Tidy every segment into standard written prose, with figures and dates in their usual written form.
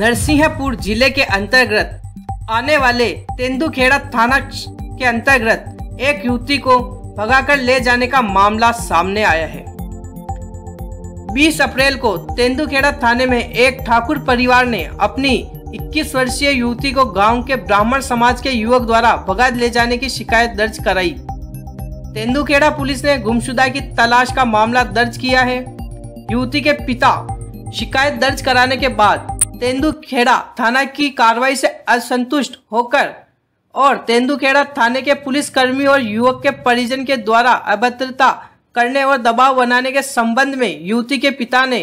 नरसिंहपुर जिले के अंतर्गत आने वाले तेंदुखेड़ा थाना के अंतर्गत एक युवती को भगाकर ले जाने का मामला सामने आया है। 20 अप्रैल को तेंदुखेड़ा थाने में एक ठाकुर परिवार ने अपनी 21 वर्षीय युवती को गांव के ब्राह्मण समाज के युवक द्वारा भगा ले जाने की शिकायत दर्ज कराई। तेंदुखेड़ा पुलिस ने गुमशुदा की तलाश का मामला दर्ज किया है। युवती के पिता शिकायत दर्ज कराने के बाद तेंदुखेड़ा थाना की कार्रवाई से असंतुष्ट होकर और तेंदुखेड़ा थाने के पुलिसकर्मी और युवक के परिजन के द्वारा अभद्रता करने और दबाव बनाने के संबंध में युवती के पिता ने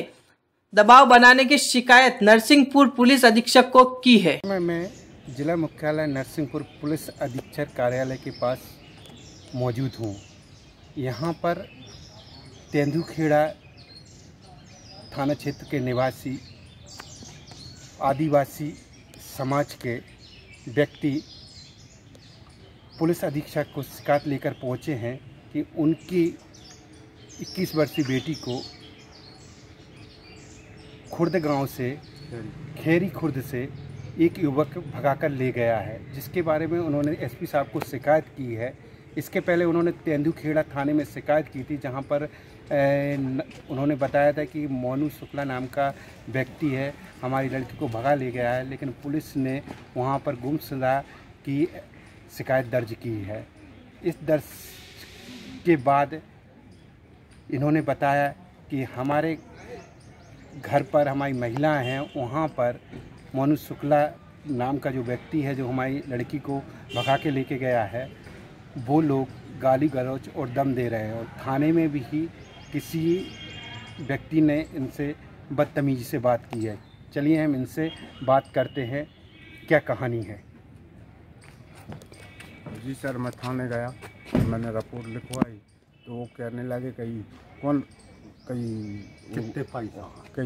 दबाव बनाने की शिकायत नरसिंहपुर पुलिस अधीक्षक को की है। मैं जिला मुख्यालय नरसिंहपुर पुलिस अधीक्षक कार्यालय के पास मौजूद हूँ। यहाँ पर तेंदुखेड़ा थाना क्षेत्र के निवासी आदिवासी समाज के व्यक्ति पुलिस अधीक्षक को शिकायत लेकर पहुँचे हैं कि उनकी 21 वर्षीय बेटी को खुर्द गांव से खेरी खुर्द से एक युवक भगाकर ले गया है, जिसके बारे में उन्होंने एसपी साहब को शिकायत की है। इसके पहले उन्होंने तेंदुखेड़ा थाने में शिकायत की थी, जहां पर उन्होंने बताया था कि मोनू शुक्ला नाम का व्यक्ति है, हमारी लड़की को भगा ले गया है, लेकिन पुलिस ने वहां पर गुमशुदा की शिकायत दर्ज की है। इस दर्ज के बाद इन्होंने बताया कि हमारे घर पर हमारी महिलाएं हैं, वहाँ पर मोनू शुक्ला नाम का जो व्यक्ति है, जो हमारी लड़की को भगा के लेके गया है, वो लोग गाली गलौज और दम दे रहे हैं और थाने में भी किसी व्यक्ति ने इनसे बदतमीजी से बात की है। चलिए हम इनसे बात करते हैं, क्या कहानी है। जी सर, मैं थाने गया, मैंने रिपोर्ट लिखवाई तो वो कहने लगे कहीं कौन कहीं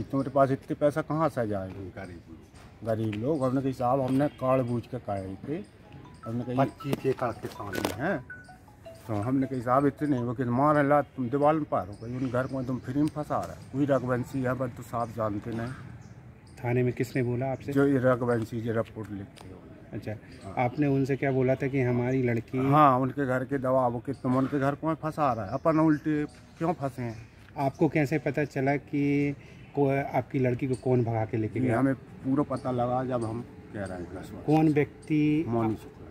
तुम्हारे पास इतने पैसा कहाँ से जाएंगे, गरीब लोग। हमने कही साहब हमने काड़ बूझ के काहे थे, हमने कही बच्ची के किसान हैं, तो हमने कही साहब इतने वो कि मार है लात तुम दीवार में पार हो गई, उन घर को तुम फ्री में फंसा रहे हो, कोई रघुवंशी है बस तो साहब जानते नहीं। थाने में किसने बोला आपसे? जो ये रघुवंशी जी रिपोर्ट लिखते हो। अच्छा, आपने उनसे क्या बोला था कि हमारी लड़की? हाँ, उनके घर के दबाव कि तुम उनके घर को फंसा रहा है, अपन उल्टे क्यों फंसे हैं। आपको कैसे पता चला कि आपकी लड़की को कौन भगा के लेके गया? हमें पूरा पता लगा जब हम कह रहे हैं। कौन व्यक्ति? मोनू शुक्ला।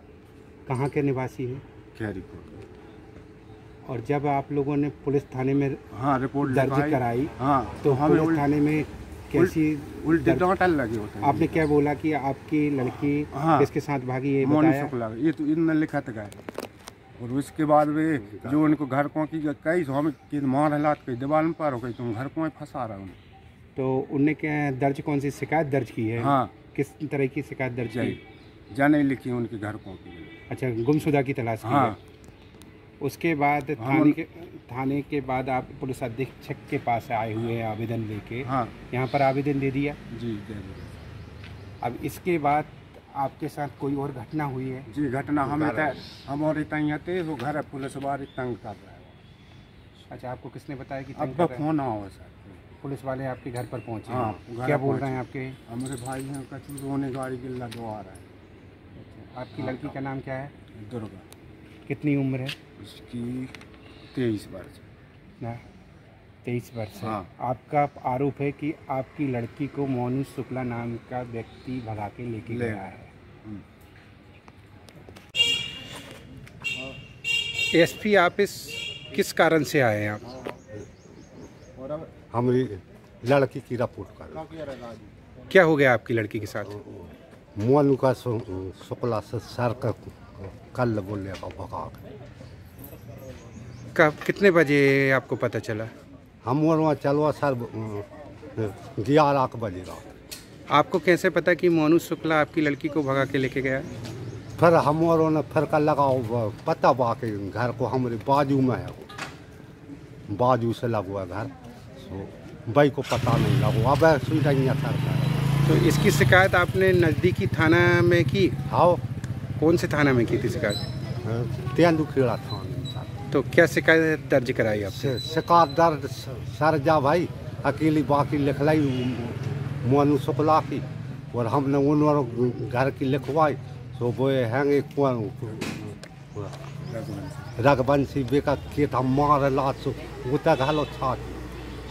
कहाँ के निवासी है? ख्यारीखोर। और जब आप लोगों ने पुलिस थाने में हाँ रिपोर्ट दर्ज कराई, हाँ तो हम पुलिस थाने में कैसी उल्टे डॉटल लगे होते हैं। आपने क्या बोला कि आपकी लड़की इसके साथ भागी है? मोनू शुक्ला ये तो इनने लिखा था। और उसके बाद वे जो उनको घर को कई हम मार हालात कई दीवार में पार हो गई, तुम घर को फंसा रहे हो। तो उनने क्या दर्ज कौन सी शिकायत दर्ज की है? हाँ, किस तरह की शिकायत दर्ज की? जाने लिखी उनके घर को। अच्छा, गुमशुदा की तलाश। हाँ, की उसके बाद थाने के बाद आप पुलिस अधीक्षक के पास आए हुए हैं आवेदन लेके। हाँ, यहाँ पर आवेदन दे दिया जी। अब इसके बाद आपके साथ कोई और घटना हुई है? जी घटना हमें हम और इतना थे वो घर पुलिस वाले तंग कर रहा है। अच्छा, आपको किसने बताया कि आपका फोन आओ सर? पुलिस वाले आपके घर पर पहुँचे? हाँ। क्या बोल रहे हैं आपके? हमारे भाई हैं कचू रोने गाड़ी गिल्ला दो आ रहा है। अच्छा, आपकी लड़की का नाम क्या है? दुर्गा। कितनी उम्र है उसकी? 23 वर्ष। 23 वर्ष। हाँ। आपका आरोप है कि आपकी लड़की को मोनू शुक्ला नाम का व्यक्ति भगा के लेके गया है। एसपी आप किस कारण से आए हैं आप? हमारी लड़की की रिपोर्ट कर। क्या हो गया आपकी लड़की के साथ? मोनू का शुक्ला से सर का कल बोले भगा। कब कितने बजे आपको पता चला? हम वहाँ चलवा सर 11 बजे रात। आपको कैसे पता कि मोनू शुक्ला आपकी लड़की को भगा के लेके गया? फिर हम और ने फिर का लगाओ पता बाकी घर को हमारे बाजू में है, बाजू से लगवा घर, सो भाई को पता नहीं लगो। अब तो इसकी शिकायत आपने नज़दीकी थाना में की? हाँ। कौन से थाना में की थी शिकायत? तेंदुखेड़ा थाना। तो क्या शिकायत दर्ज कराई आपसे? शिकायत दर्ज सर जा भाई अकेली बाकी लिखलाई मोनू शुक्ला की और हमने उन घर की लिखवाई तो वो हैंगे रघबंसी बेका खेत हम मार लात उतर घालो छात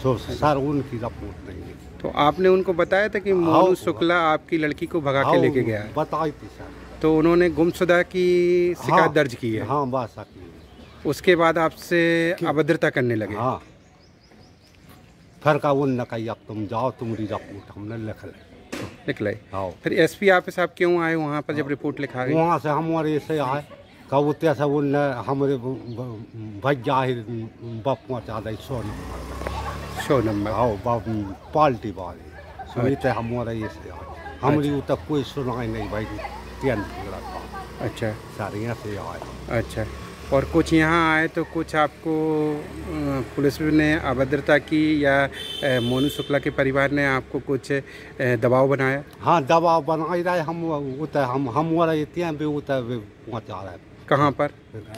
सो सर उनकी रिपोर्ट नहीं है। तो आपने उनको बताया था कि मोनू शुक्ला आपकी लड़की को भगा के लेके गया है? बताई थी सर। तो उन्होंने गुमशुदा की शिकायत दर्ज की है? हाँ बासा की। उसके बाद आपसे अभद्रता करने लगे? हाँ। फिर का उन न कही अब तुम जाओ तुम्हारी रिपोर्ट हमने लिख ली निकले। हाँ। फिर एसपी ऑफिस आप क्यों आए वहाँ पर जब रिपोर्ट लिखा गई? वहाँ से हमारे ऐसे आए कब तैसा उन हमारे भैया बाप पहुँचा दी 100 नंबर। हाँ बाप पाल्टी वाले सुनते हमारे ऐसे आए हमारी वो तक कोई सुनाई नहीं भाई तेंदुखेड़ा का। अच्छा सारे यहाँ से आए। अच्छा और कुछ यहाँ आए तो कुछ आपको पुलिस ने अभद्रता की या मोनू शुक्ला के परिवार ने आपको कुछ दबाव बनाया? हाँ दबाव बनाई रहे हम उतर हम वाला इतिहास भी उतर पहुँचा रहे। कहाँ पर?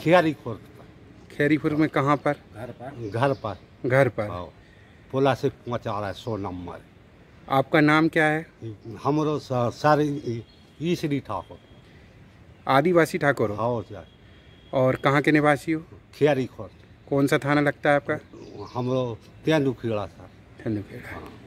ख्यारी खुर्द पर। खेरी खुर्द में कहाँ पर? घर पर पुला से पहुँचा रहा है 100 नंबर। आपका नाम क्या है? हमरो सर ईसरी ठाकुर। आदिवासी ठाकुर? हाँ सर। और कहाँ के निवासी हो? ख्यारीखोर। कौन सा थाना लगता है आपका? हम लोग तेंदुखेड़ा सर। तेंदुखेड़ा।